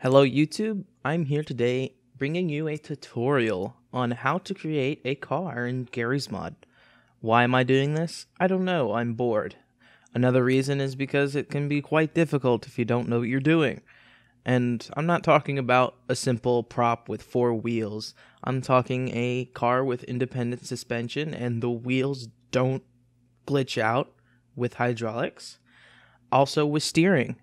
Hello YouTube, I'm here today bringing you a tutorial on how to create a car in Garry's Mod. Why am I doing this? I don't know, I'm bored. Another reason is because it can be quite difficult if you don't know what you're doing. And I'm not talking about a simple prop with four wheels. I'm talking a car with independent suspension and the wheels don't glitch out with hydraulics. Also with steering.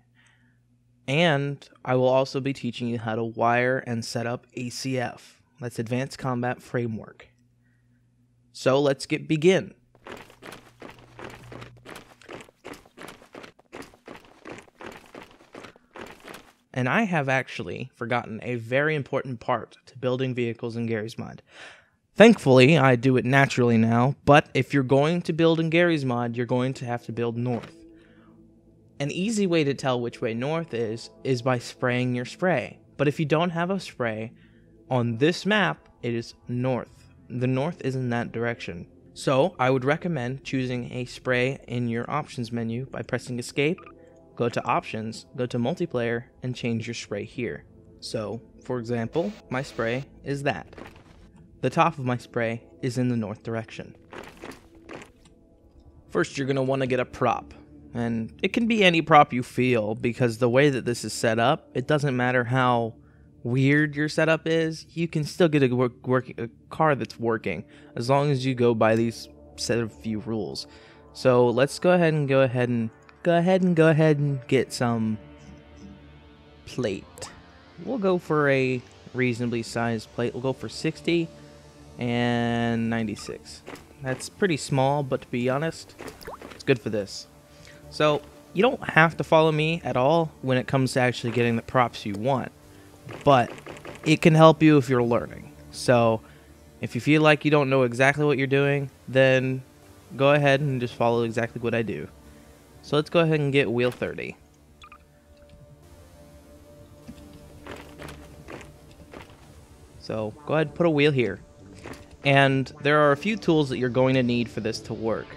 And I will also be teaching you how to wire and set up ACF. That's Advanced Combat Framework. So let's begin. And I have actually forgotten a very important part to building vehicles in Garry's Mod. Thankfully, I do it naturally now, but if you're going to build in Garry's Mod, you're going to have to build north. An easy way to tell which way north is by spraying your spray. But if you don't have a spray, on this map, it is north. The north is in that direction. So I would recommend choosing a spray in your options menu by pressing escape, go to options, go to multiplayer, and change your spray here. So for example, my spray is that. The top of my spray is in the north direction. First, you're gonna wanna get a prop. And it can be any prop you feel, because the way that this is set up, it doesn't matter how weird your setup is, you can still get a car that's working, as long as you go by these set of few rules. So let's go ahead and get some plate. We'll go for a reasonably sized plate. We'll go for 60 and 96. That's pretty small, but to be honest, it's good for this. So, you don't have to follow me at all when it comes to actually getting the props you want, but it can help you if you're learning. So, if you feel like you don't know exactly what you're doing, then go ahead and just follow exactly what I do. So let's go ahead and get wheel 30. So, go ahead and put a wheel here. And there are a few tools that you're going to need for this to work.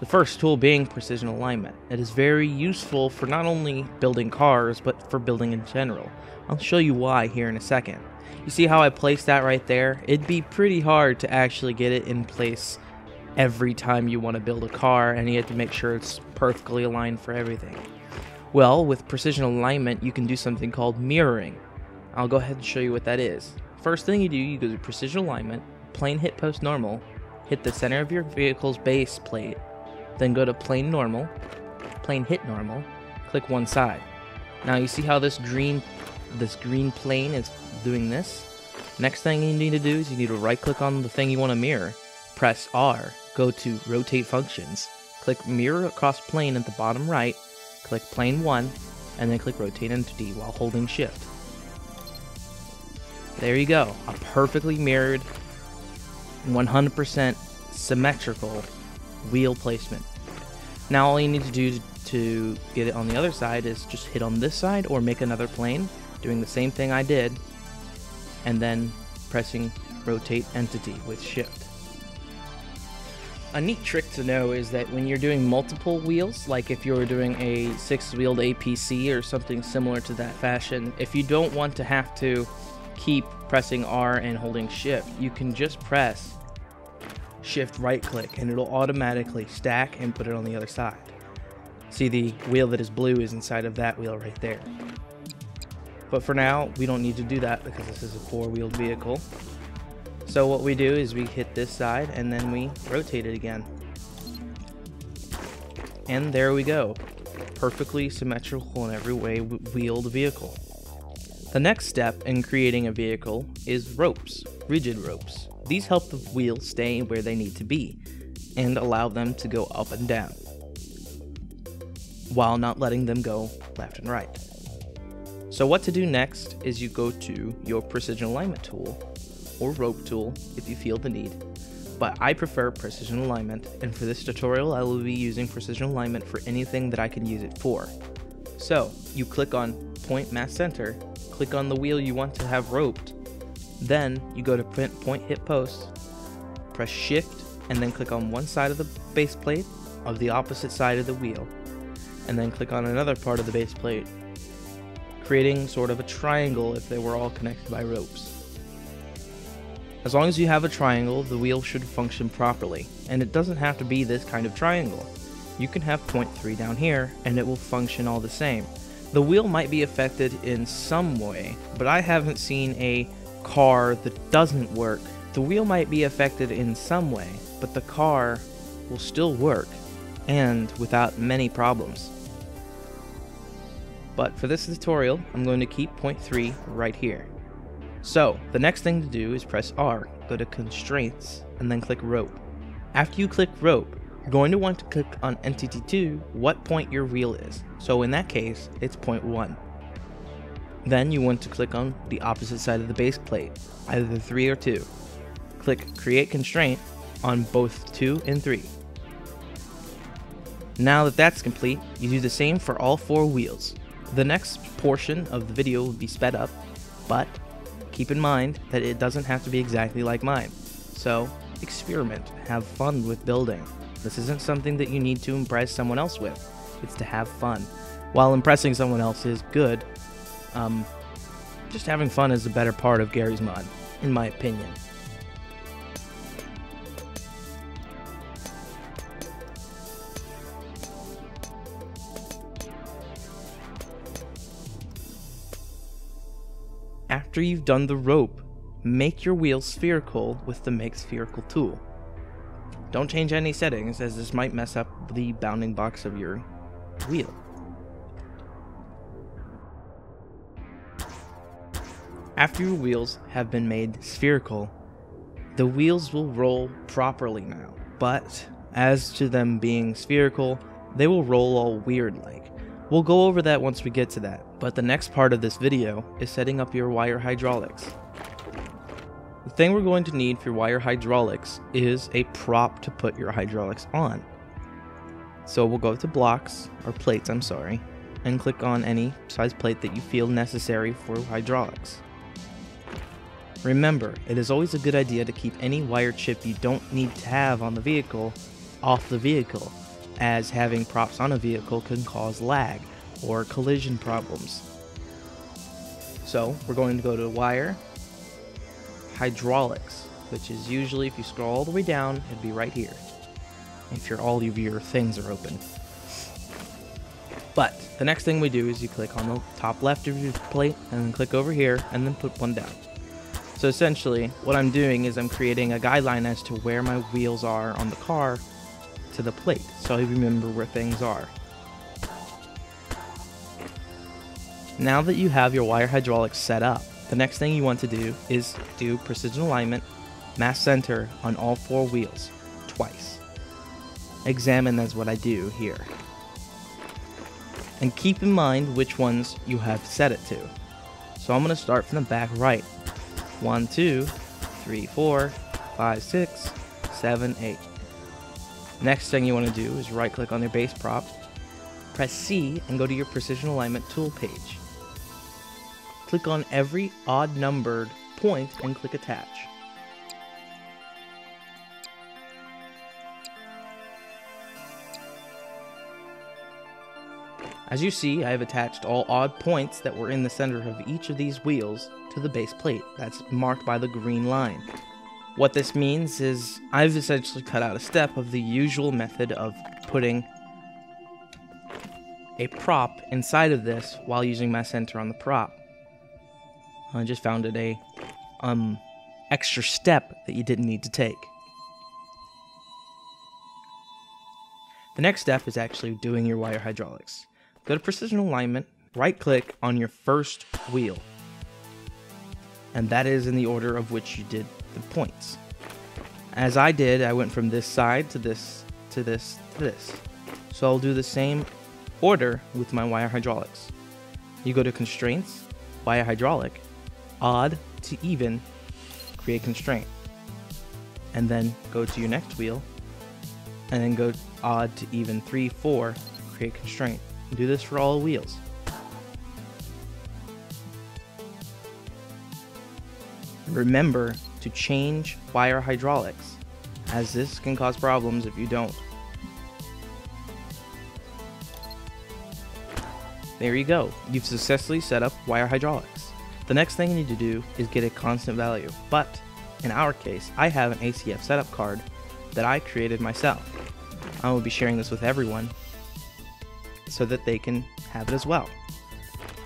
The first tool being precision alignment. It is very useful for not only building cars, but for building in general. I'll show you why here in a second. You see how I placed that right there? It'd be pretty hard to actually get it in place every time you want to build a car, and you have to make sure it's perfectly aligned for everything. Well, with precision alignment, you can do something called mirroring. I'll go ahead and show you what that is. First thing you go to precision alignment, plane hit post normal, hit the center of your vehicle's base plate, then go to plane normal, plane hit normal, click one side. Now you see how this green plane is doing this? Next thing you need to do is you need to right click on the thing you want to mirror, press R, go to rotate functions, click mirror across plane at the bottom right, click plane 1, and then click rotate entity while holding shift. There you go, a perfectly mirrored, 100% symmetrical wheel placement. Now all you need to do to get it on the other side is just hit on this side or make another plane, doing the same thing I did, and then pressing rotate entity with shift. A neat trick to know is that when you're doing multiple wheels, like if you're doing a 6-wheeled APC or something similar to that fashion, if you don't want to have to keep pressing R and holding shift, you can just press shift right click and it'll automatically stack and put it on the other side. See, the wheel that is blue is inside of that wheel right there. But for now, we don't need to do that because this is a four-wheeled vehicle. So what we do is we hit this side and then we rotate it again. And there we go. Perfectly symmetrical in every way wheeled vehicle. The next step in creating a vehicle is ropes, rigid ropes. These help the wheels stay where they need to be, and allow them to go up and down, while not letting them go left and right. So what to do next is you go to your precision alignment tool, or rope tool if you feel the need, but I prefer precision alignment, and for this tutorial I will be using precision alignment for anything that I can use it for. So you click on point mass center, click on the wheel you want to have roped, then you go to point hit post, press shift, and then click on one side of the base plate of the opposite side of the wheel, and then click on another part of the base plate, creating sort of a triangle if they were all connected by ropes. As long as you have a triangle, the wheel should function properly, and it doesn't have to be this kind of triangle. You can have 0.3 down here, and it will function all the same. The wheel might be affected in some way, but I haven't seen a car that doesn't work. The wheel might be affected in some way, but the car will still work, and without many problems. But for this tutorial, I'm going to keep 0.3 right here. So, the next thing to do is press R, go to Constraints, and then click Rope. After you click Rope, you're going to want to click on Entity 2 what point your wheel is, so in that case, it's 0.1. Then you want to click on the opposite side of the base plate, either the 3 or 2. Click Create Constraint on both 2 and 3. Now that that's complete, you do the same for all 4 wheels. The next portion of the video will be sped up, but keep in mind that it doesn't have to be exactly like mine, so experiment, have fun with building. This isn't something that you need to impress someone else with, it's to have fun. While impressing someone else is good, just having fun is the better part of Garry's Mod, in my opinion. After you've done the rope, make your wheel spherical with the Make Spherical tool. Don't change any settings, as this might mess up the bounding box of your wheel. After your wheels have been made spherical, the wheels will roll properly now, but as to them being spherical, they will roll all weird-like. We'll go over that once we get to that, but the next part of this video is setting up your wire hydraulics. The thing we're going to need for wire hydraulics is a prop to put your hydraulics on. So we'll go to blocks, or plates, I'm sorry, and click on any size plate that you feel necessary for hydraulics. Remember, it is always a good idea to keep any wire chip you don't need to have on the vehicle off the vehicle, as having props on a vehicle can cause lag or collision problems. So we're going to go to Wire, Hydraulics, which is usually, if you scroll all the way down, it'd be right here, if all of your things are open. But the next thing we do is you click on the top left of your plate, and then click over here, and then put one down. So essentially, what I'm doing is I'm creating a guideline as to where my wheels are on the car, to the plate, so I remember where things are. Now that you have your wire hydraulics set up, the next thing you want to do is do precision alignment, mass center on all 4 wheels, twice. Examine is what I do here. And keep in mind which ones you have set it to. So I'm going to start from the back right. 1, 2, 3, 4, 5, 6, 7, 8. Next thing you want to do is right click on your base prop, press C, and go to your precision alignment tool page. Click on every odd numbered point and click attach. As you see, I have attached all odd points that were in the center of each of these wheels to the base plate that's marked by the green line. What this means is I've essentially cut out a step of the usual method of putting a prop inside of this while using mass center on the prop. I just found it a extra step that you didn't need to take. The next step is actually doing your wire hydraulics. Go to precision alignment, right click on your first wheel, and that is in the order of which you did the points. As I did, I went from this side to this, to this, to this. So I'll do the same order with my wire hydraulics. You go to Constraints, Wire Hydraulic, Odd to Even, Create Constraint. And then go to your next wheel, and then go Odd to Even 3, 4, Create Constraint. Do this for all wheels. Remember to change wire hydraulics, as this can cause problems if you don't. There you go. You've successfully set up wire hydraulics. The next thing you need to do is get a constant value, but in our case, I have an ACF setup card that I created myself. I will be sharing this with everyone so that they can have it as well.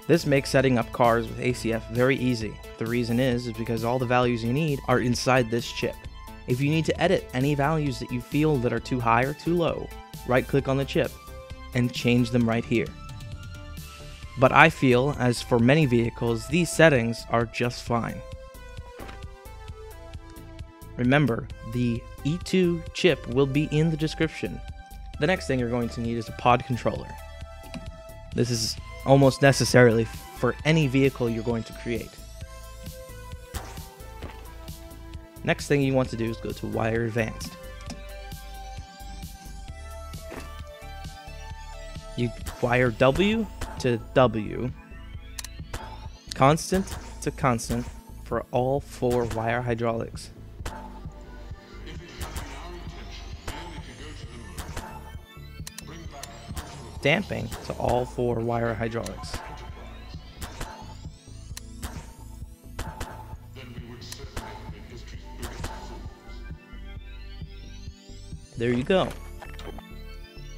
This makes setting up cars with ACF very easy. The reason is because all the values you need are inside this chip. If you need to edit any values that you feel that are too high or too low, right click on the chip and change them right here. But I feel, as for many vehicles, these settings are just fine. Remember, the E2 chip will be in the description. The next thing you're going to need is a pod controller. This is almost necessarily for any vehicle you're going to create. Next thing you want to do is go to Wire Advanced. You wire W to W, constant to constant for all four wire hydraulics. Damping to all four wire hydraulics. There you go.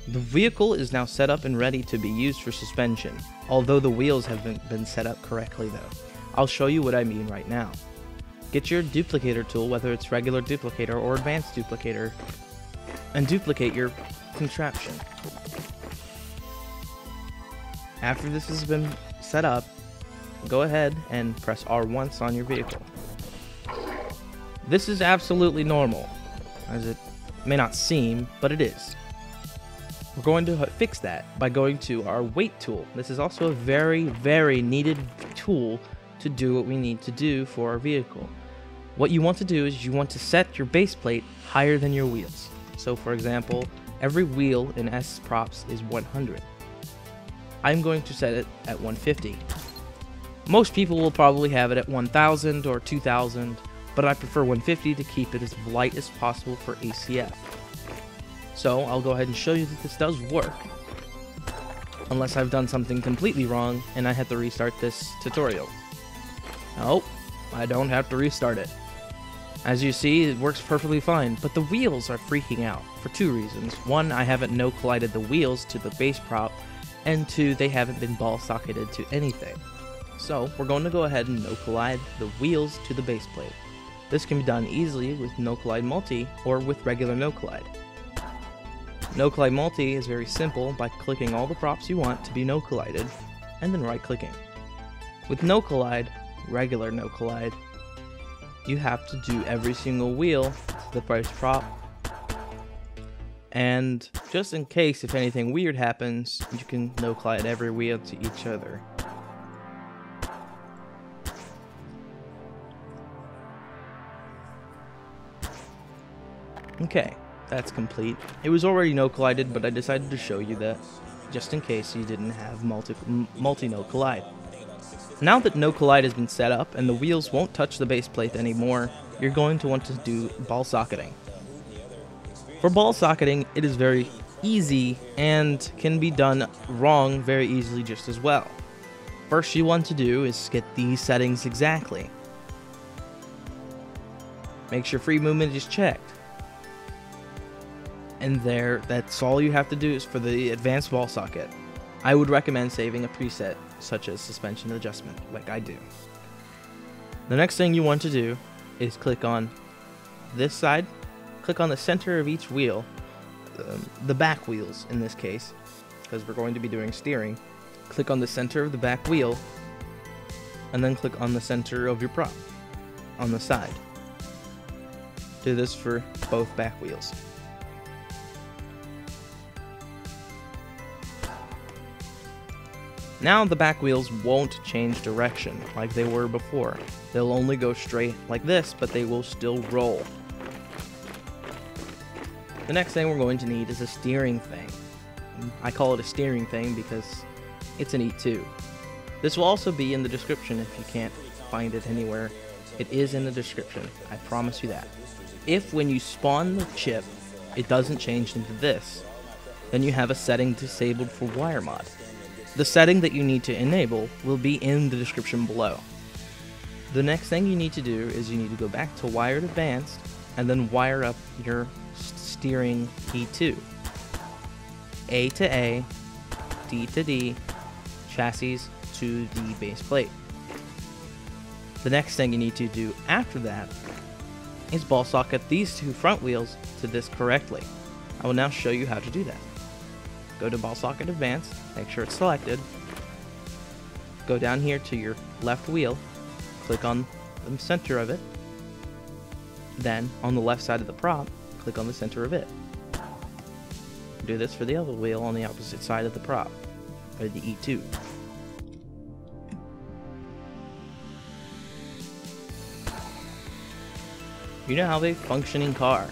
The vehicle is now set up and ready to be used for suspension, although the wheels haven't been set up correctly though. I'll show you what I mean right now. Get your duplicator tool, whether it's regular duplicator or advanced duplicator, and duplicate your contraption. After this has been set up, go ahead and press R once on your vehicle. This is absolutely normal, as it may not seem, but it is. We're going to fix that by going to our weight tool. This is also a very, very needed tool to do what we need to do for our vehicle. What you want to do is you want to set your base plate higher than your wheels. So for example, every wheel in S props is 100. I'm going to set it at 150. Most people will probably have it at 1000 or 2000, but I prefer 150 to keep it as light as possible for ACF. So I'll go ahead and show you that this does work, unless I've done something completely wrong and I have to restart this tutorial. Nope, I don't have to restart it. As you see, it works perfectly fine, but the wheels are freaking out for two reasons. One, I haven't no collided the wheels to the base prop, and two, they haven't been ball socketed to anything. So we're going to go ahead and no collide the wheels to the base plate. This can be done easily with no collide multi or with regular no collide. No collide multi is very simple by clicking all the props you want to be no collided and then right clicking. With no collide, regular no collide, you have to do every single wheel to the first prop. And just in case if anything weird happens, you can no collide every wheel to each other. Okay, that's complete. It was already no collided, but I decided to show you that just in case you didn't have multi-no collide. Now that no collide has been set up and the wheels won't touch the base plate anymore, you're going to want to do ball socketing. For ball socketing, it is very easy and can be done wrong very easily just as well. First you want to do is get these settings exactly. Make sure free movement is checked. And there, that's all you have to do is for the advanced ball socket. I would recommend saving a preset such as suspension adjustment like I do. The next thing you want to do is click on this side. Click on the center of each wheel, the back wheels in this case, because we're going to be doing steering. Click on the center of the back wheel, and then click on the center of your prop on the side. Do this for both back wheels. Now the back wheels won't change direction like they were before. They'll only go straight like this, but they will still roll. The next thing we're going to need is a steering thing. I call it a steering thing because it's an E2. This will also be in the description if you can't find it anywhere. It is in the description, I promise you that. If when you spawn the chip, it doesn't change into this, then you have a setting disabled for Wire Mod. The setting that you need to enable will be in the description below. The next thing you need to do is you need to go back to Wired Advanced and then wire up your steering E2. A to A, D to D, chassis to the base plate. The next thing you need to do after that is ball socket these two front wheels to this correctly. I will now show you how to do that. Go to Ball Socket Advanced, make sure it's selected. Go down here to your left wheel, click on the center of it. Then, on the left side of the prop, click on the center of it. Do this for the other wheel on the opposite side of the prop, or the E2. You now have a functioning car,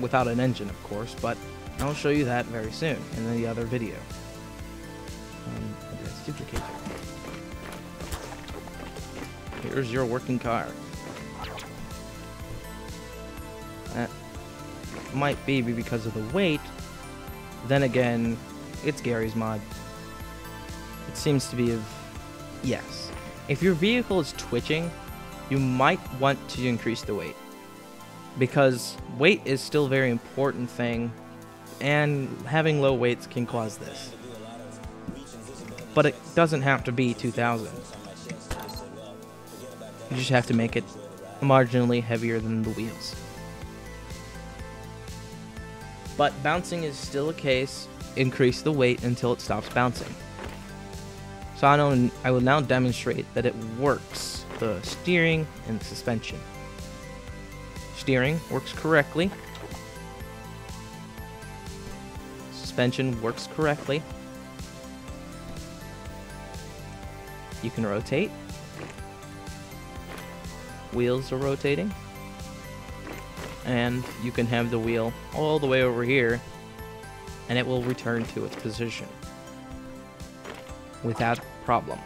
without an engine of course, but I'll show you that very soon in the other video. And let's duplicate it. Here's your working car. That might be because of the weight. Then again, it's Garry's Mod. It seems to be of... yes. If your vehicle is twitching, you might want to increase the weight, because weight is still a very important thing, and having low weights can cause this. But it doesn't have to be 2,000. You just have to make it marginally heavier than the wheels. But bouncing is still a case. Increase the weight until it stops bouncing. So I will now demonstrate that it works, the steering and the suspension. Steering works correctly. Suspension works correctly. You can rotate. Wheels are rotating. And you can have the wheel all the way over here, and it will return to its position without problem.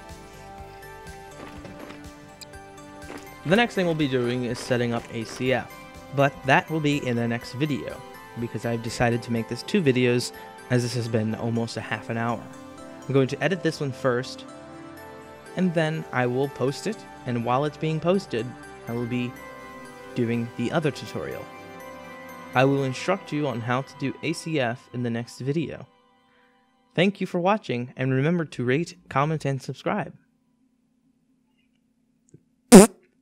The next thing we'll be doing is setting up ACF, but that will be in the next video, because I've decided to make this two videos, as this has been almost a half an hour. I'm going to edit this one first, and then I will post it, and while it's being posted, I will be doing the other tutorial. I will instruct you on how to do ACF in the next video. Thank you for watching, and remember to rate, comment, and subscribe.